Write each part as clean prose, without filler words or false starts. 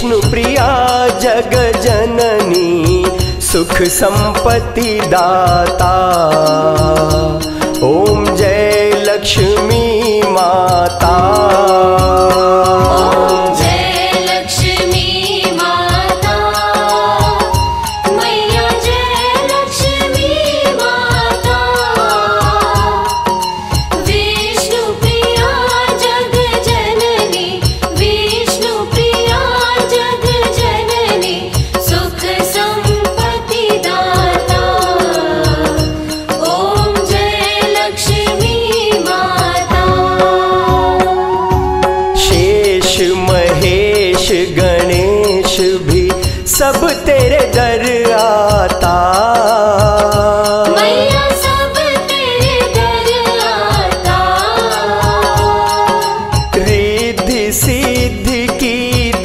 विष्णु प्रिया जग जननी सुख संपत्ति दाता, ओम जय लक्ष्मी माता। सब तेरे दर आता, मैया सब तेरे दर आता। रिद्धि सिद्धि की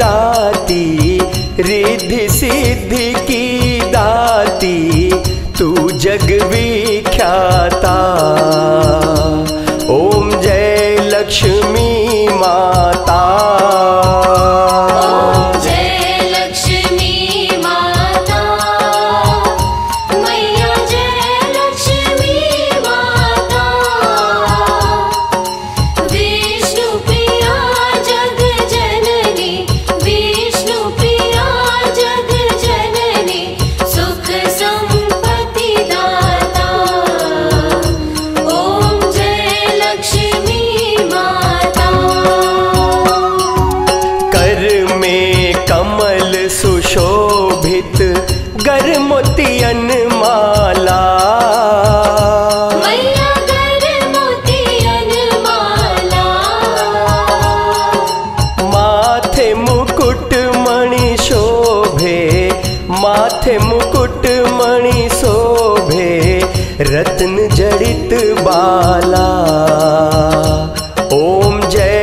दाती, रिद्धि सिद्धि की दाती, तू जग विख्याता, ओम जय लक्ष्मी माता। सुशोभित गर मोतियन माला, मैया गर मोतियन माला। माथे मुकुट मणि शोभे, माथे मुकुट मणि शोभे, रत्न जड़ित बाला, ओम जय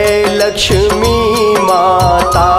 लक्ष्मी माता।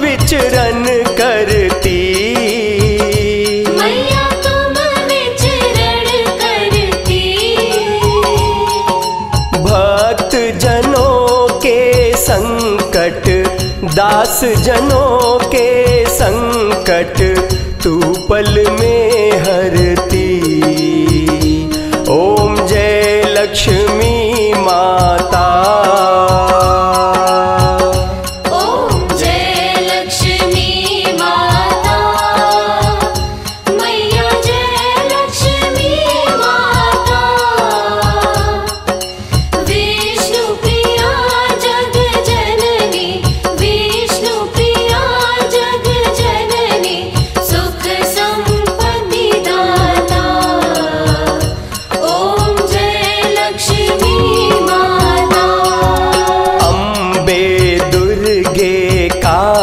विचरण करती, मैया तुम विचरण करती, भक्त जनों के संकट, दास जनों के संकट, तू पल में हरती, ओम जय लक्ष्मी माता।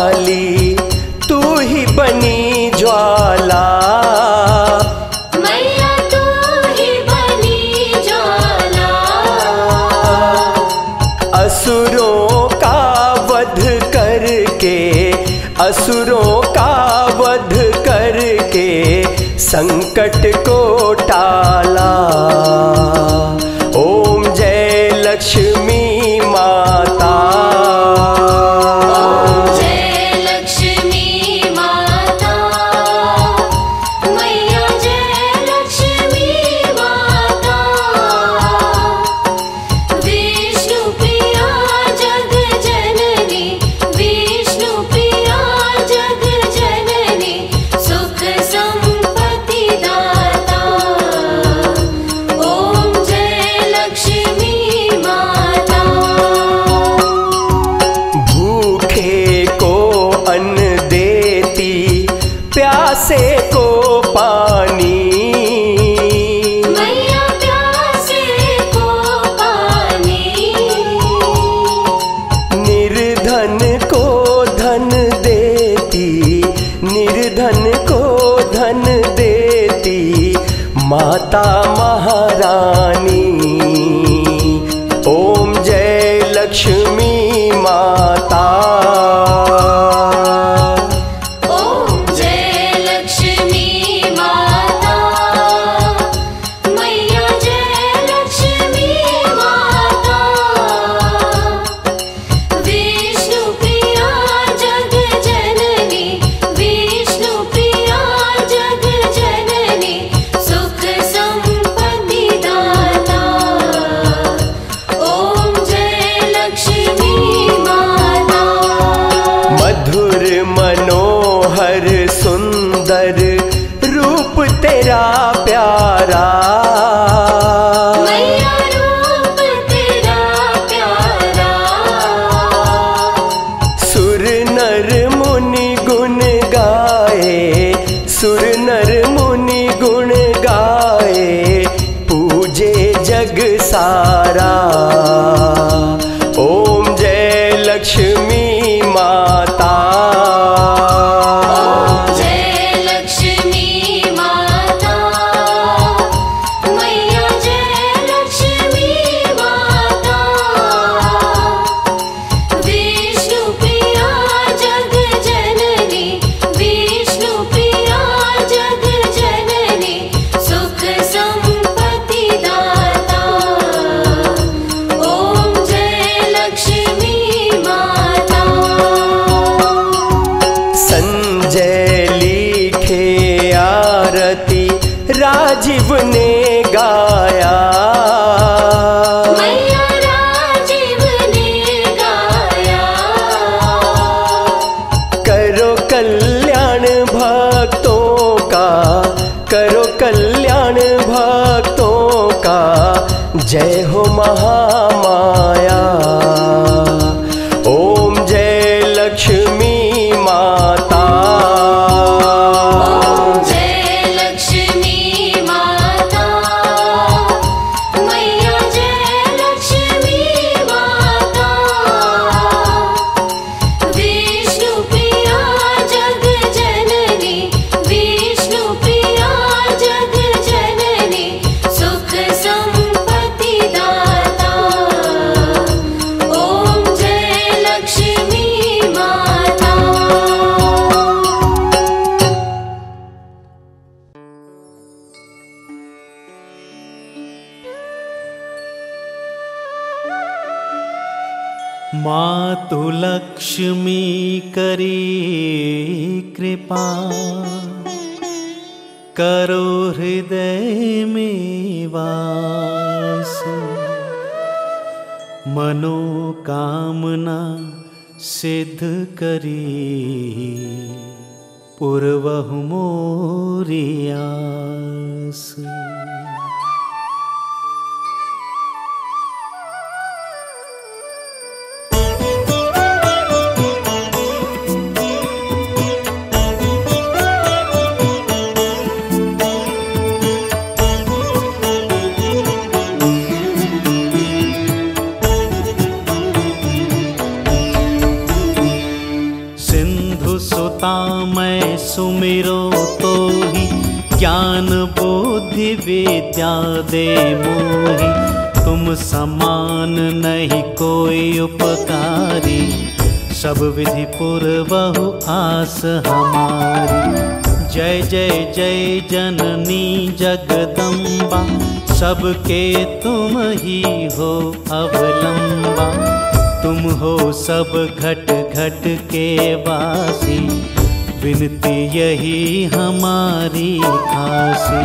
मैया तू ही बनी ज्वाला, असुरों का वध करके, असुरों का वध करके, संकट को टाला, ओम जय लक्ष्मी माता। प्यासे को पानी, मैया प्यासे को पानी। धन देती माता महारानी। ओम जय लक्ष्मी माता। जय हो महामाया। ओम जय लक्ष्मी माता। ओम जय लक्ष्मी माता। मैया जय लक्ष्मी माता। विष्णु प्रिया जग जननी, विष्णु प्रिया जग जननी, सुख मातु लक्ष्मी करी कृपा, करो हृदय में वास, मनोकामना सिद्ध करी पूर्वहु मोरी आस। सुमिरो तो ही ज्ञान बोधि विद्या दे मोहि, तुम समान नहीं कोई उपकारी, सब विधि पूर्वहु आस हमारी। जय जय जय जननी जगदम्बा, सबके तुम ही हो अवलंबा, तुम हो सब घट घट के वासी, विनती यही हमारी आसी।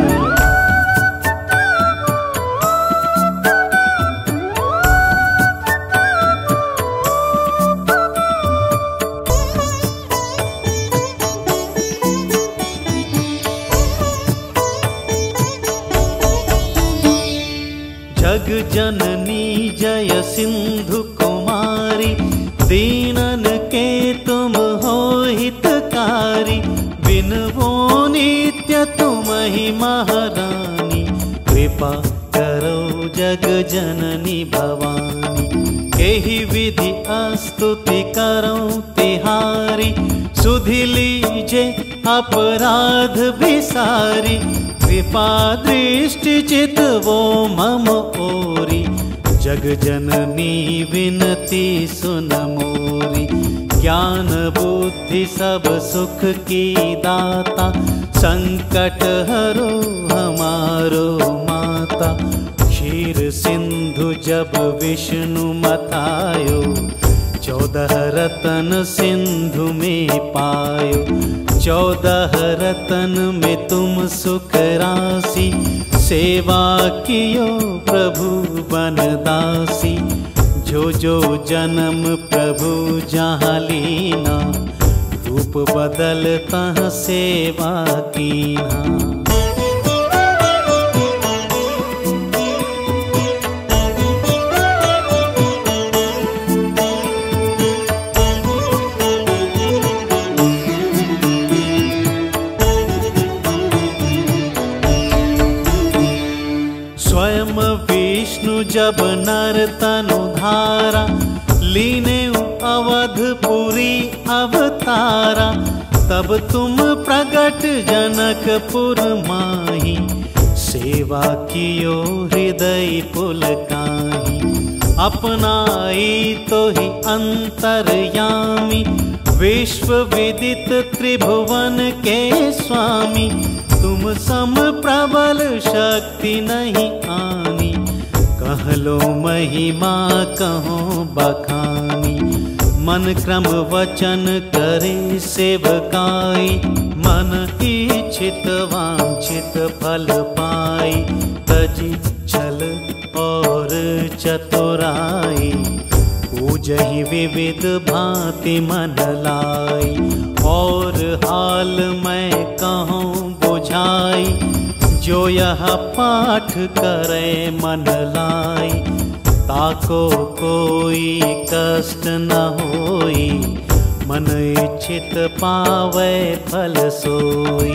जग जननी जय सिंधु कुमारी, दीनन के तुम हो हितकारी, बिनवो नित्य तुम ही महारानी, कृपा करो जग जननी भवानी, एहि विधि स्तुति करो तिहारी, सुधि लीजे अपराध बिसारी, कृपा दृष्टि चित वो मम ओरी। जग जननी विनती सुन मोरी, ज्ञान बुद्धि सब सुख की दाता, संकट हरो हमारो माता। क्षीर सिंधु जब विष्णु मतायो, 14 रतन सिंधु में पायो। 14 रतन में तुम सुख राशि, सेवा कियो प्रभु बनदासी। जो जो जन्म प्रभु जहाँ लीना, रूप बदल तह सेवा कीना। जब नर तनु धारा, लीने अवधपुरी अवतारा। तब तुम प्रगट जनकपुर माही, सेवा कियो हृदय पुलकाही। अपनाई तो ही अंतर्यामी, विश्व विदित त्रिभुवन के स्वामी। तुम सम प्रबल शक्ति नहीं आनी, कहलो महिमा कहो बखानी। मन क्रम वचन करे सेवकाई, मन इच्छित वांछित फल पाई। तजी छल और चतुराई, पूजहि विविध भांति मन लाई। और हाल मैं कहूँ बुझाई, जो यह पाठ करे मन लाई। ताको कोई कष्ट न होई, मन इच्छित पावे फल सोई।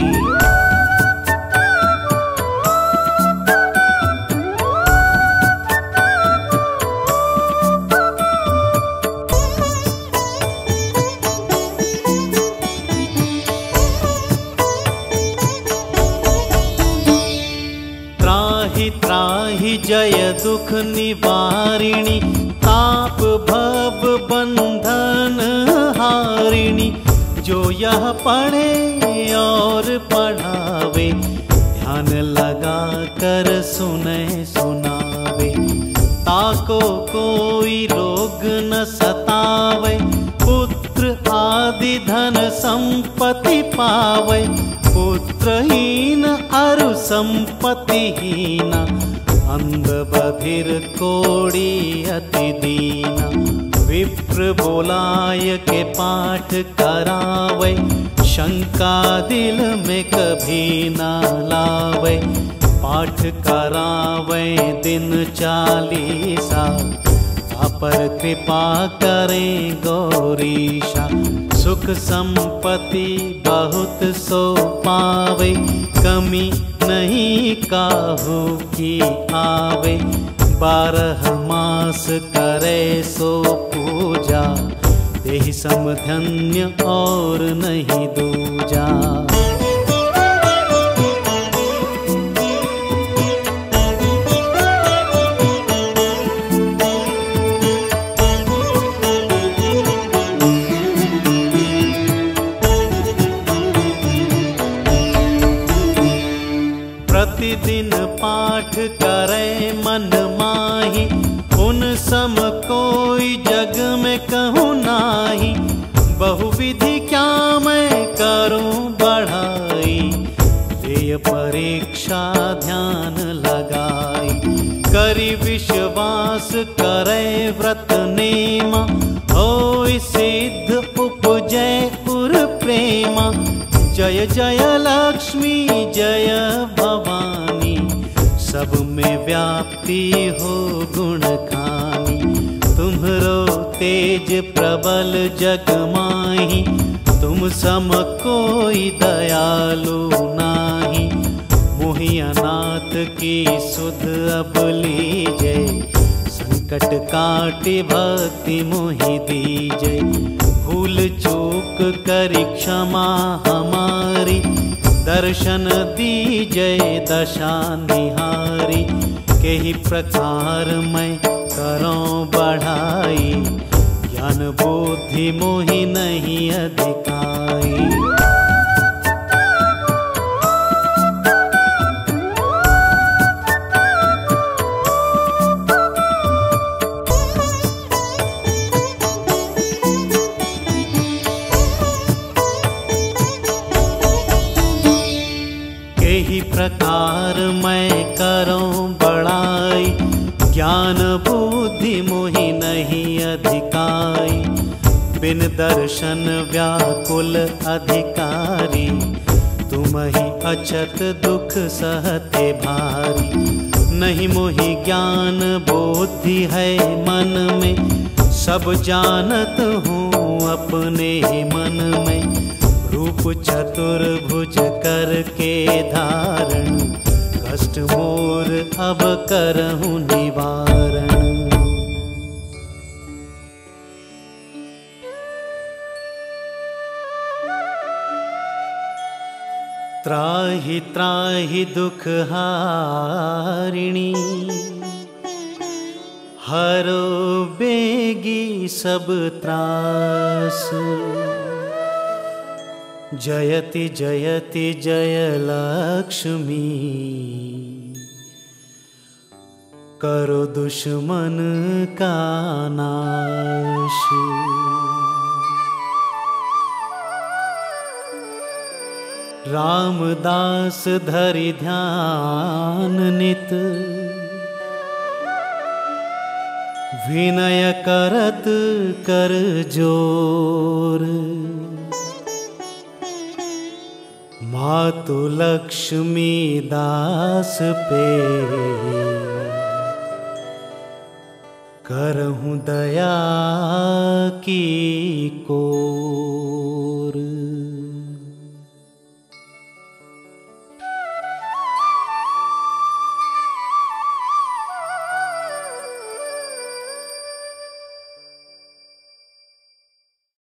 जय दुख निवारिणी, ताप भव बंधन हारिणी। जो यह पढ़े और पढ़ावे, ध्यान लगा कर सुने सुनावे। ताको कोई रोग न सतावे, पुत्र आदि धन संपत्ति पावे। पुत्रहीन अरु संपत्तिहीन, अंध बधिर कोड़ी अति दीना। विप्र बोलाय के पाठ करावे, शंका दिल में कभी ना लावे। पाठ करावे दिन 40 पर, कृपा करें गौरीशा। सुख संपत्ति बहुत सो पावे, कमी नहीं काहू की आवे। 12 मास करे सो पूजा, देहि समधन्य और नहीं दूजा। प्रतिदिन पाठ करे मन माही, उन सम कोई जग में कहूँ नाही। बहुविधि क्या मैं करूँ बढ़ाई, ये परीक्षा ध्यान लगाई। करी विश्वास करे व्रत नेमा, होय सिद्ध उपजय पुर प्रेमा। जय जय लक्ष्मी जय भवानी, सब में व्याप्ति हो गुण खानी। तुम्हरो तेज प्रबल जग माही, तुम सम कोई दयालु नाही। मोहि अनाथ की सुध अब लीजय, संकट काटि भक्ति मोहि दीजय। भूल चूक करी क्षमा हमारी, दर्शन दीजय दशा निहारी। केही प्रकार मैं करो बढ़ाई, ज्ञान बुद्धि मोहि नहीं अधिकाई। प्रकार मैं करूं बड़ाई, ज्ञान बुद्धि मोहि नहीं अधिकाई। बिन दर्शन व्याकुल अधिकारी, तुम ही अचत दुख सहते भारी। नहीं मोहि ज्ञान बुद्धि है मन में, सब जानत हूँ अपने ही मन में। रूप चतुर्भुज करके धारण, कष्ट मोर अब करहूं निवारण। त्राहि त्राहि दुख हारिणी, हरो बेगी सब त्रास। जयति जयति जय लक्ष्मी, करो दुश्मन का नाश। रामदास धरि ध्यान नित, विनय करत कर जोर। मातु लक्ष्मी दास पे करहूं दया की को।